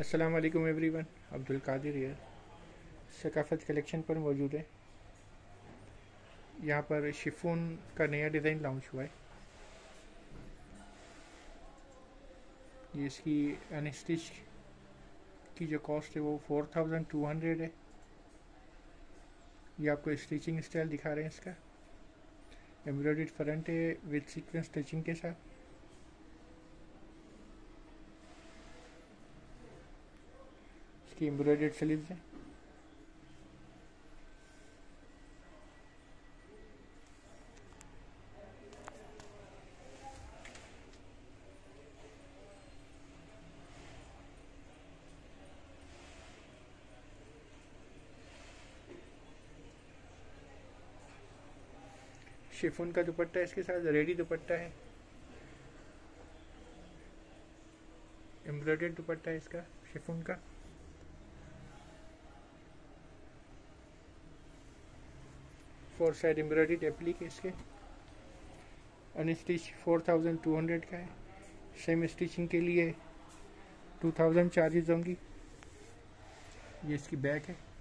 अस्सलाम वालेकुम एवरीवन, अब्दुल कादिर है। शकाफत कलेक्शन पर मौजूद है। यहाँ पर शिफॉन का नया डिज़ाइन लॉन्च हुआ है। ये इसकी अनस्टिच की जो कॉस्ट है वो 4200 है। ये आपको स्टिचिंग स्टाइल दिखा रहे हैं। इसका एम्ब्रॉयडर्ड फ्रंट है विद सीक्वेंस स्टिचिंग के साथ। इसकी एम्ब्रॉयडर्ड स्लीव्स है। शिफॉन का दुपट्टा इसके साथ रेडी दुपट्टा है। एम्ब्रॉयडर्ड दुपट्टा है इसका शिफॉन का। फोर साइड एम्ब्रॉयडर्ड एप्लीक इसके। अनस्टिच 4200 का है। सेम स्टिचिंग के लिए 2000 चार्जेस होंगी। ये इसकी बैक है।